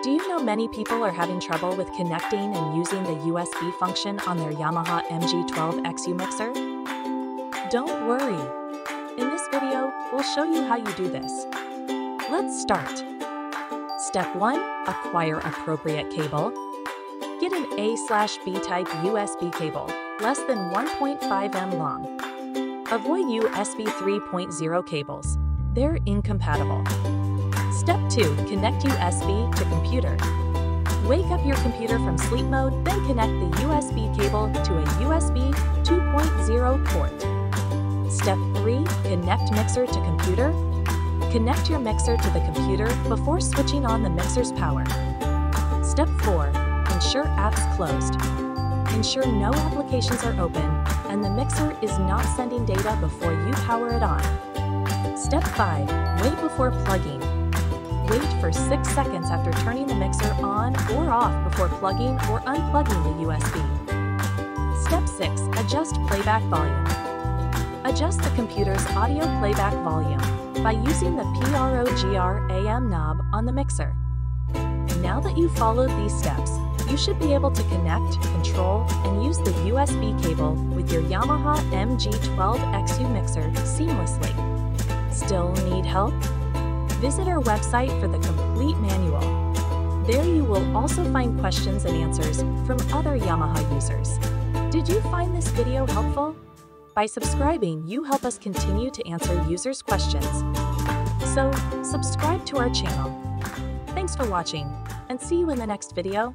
Do you know many people are having trouble with connecting and using the USB function on their Yamaha MG12XU mixer? Don't worry! In this video, we'll show you how you do this. Let's start. Step 1. Acquire appropriate cable. Get an A/B type USB cable, less than 1.5 mm long. Avoid USB 3.0 cables. They're incompatible. Step 2. Connect USB to computer. Wake up your computer from sleep mode, then connect the USB cable to a USB 2.0 port. Step 3. Connect mixer to computer. Connect your mixer to the computer before switching on the mixer's power. Step 4. Ensure apps closed. Ensure no applications are open, and the mixer is not sending data before you power it on. Step 5. Wait before plugging. Wait for 6 seconds after turning the mixer on or off before plugging or unplugging the USB. Step 6. Adjust playback volume. Adjust the computer's audio playback volume by using the PROGRAM knob on the mixer. Now that you've followed these steps, you should be able to connect, control, and use the USB cable with your Yamaha MG12XU mixer seamlessly. Still need help? Visit our website for the complete manual. There you will also find questions and answers from other Yamaha users. Did you find this video helpful? By subscribing, you help us continue to answer users' questions. So, subscribe to our channel. Thanks for watching, and see you in the next video.